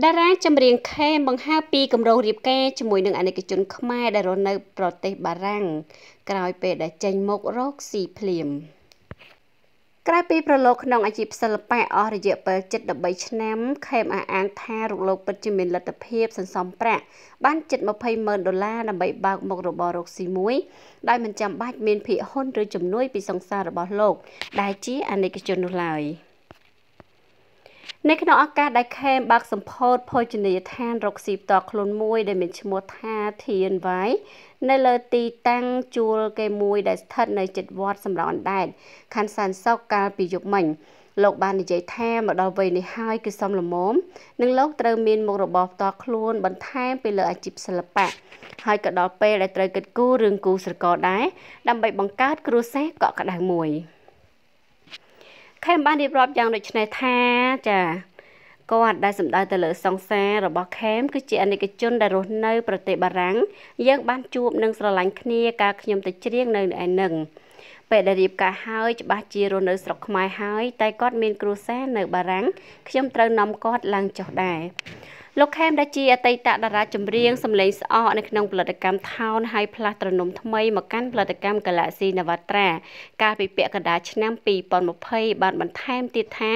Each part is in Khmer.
តារាចម្រៀងខេមបង្ហើពីគម្រោងរៀបការជាមួយនឹងអាណិកជនខ្មែរដែលរស់នៅប្រទេសបារាំងក្រោយពេលដែលចេញមករកស៊ីភ្លាម ក្រៅពីប្រឡូកក្នុងអាជីពសិល្បៈអរិយៈពេល នៅក្នុងឱកាសដែលខេមបាក់សម្ពោធភោជនីយដ្ឋានរកស៊ីផ្ទាល់ខ្លួនមួយដែលមានឈ្មោះថា ខេមបានរៀបរាប់យ៉ាងដូចនេះថាចាគាត់ដែលសម្ដៅទៅលើសង្សាររបស់ខេមគឺជាអាណិកជនដែលរស់នៅប្រទេសបារាំងយើងបានជួបនឹងស្រឡាញ់គ្នាការខ្ញុំទៅជ្រៀងនៅឯនឹងពេលដែលរៀបការហើយច្បាស់ជារស់នៅស្រុកខ្មែរហើយតែគាត់មានគ្រួសារនៅបារាំងខ្ញុំត្រូវនាំគាត់ឡើងចុះដែរ លោកខេមដែលជាអតីតតារាចម្រៀងសម្លេងស្អកនៅក្នុងផលិតកម្ម Town ហើយផ្លាស់ត្រនំថ្មីមកកាន់ផលិតកម្មកាឡាស៊ីណាវ៉ាត្រាកាលពីពាក់កណ្ដាលឆ្នាំ 2020 បានបន្ថែមទៀតថា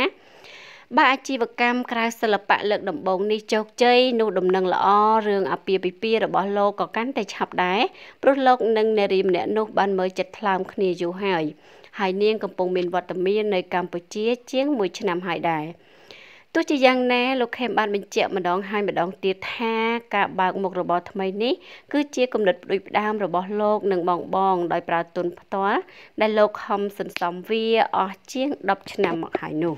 បើអាជីវកម្មក្រៅសិល្បៈលើកដំបូងនេះជោគជ័យនោះដំណឹងល្អរឿងអាពាហ៍ពិពាហ៍របស់លោកក៏កាន់តែឆាប់ដែរព្រោះលោកនិងនារីម្នាក់នោះបានមើលចិត្តថ្លើមគ្នាយូរហើយហើយនាងកំពុងមានវត្តមាននៅកម្ពុជាជាង 1 ទោះជាយ៉ាងណាលោកខេមបានបញ្ជាក់ម្ដងហើយម្ដងទៀតថាការបើកមុខរបរថ្មីនេះគឺជាគំនិតផ្ដួចផ្ដើមរបស់លោកនិងបងៗដោយប្រើទុនផ្ទាល់ដែលលោកខំសន្សំវាអស់ជាង 10 ឆ្នាំមកហើយនោះ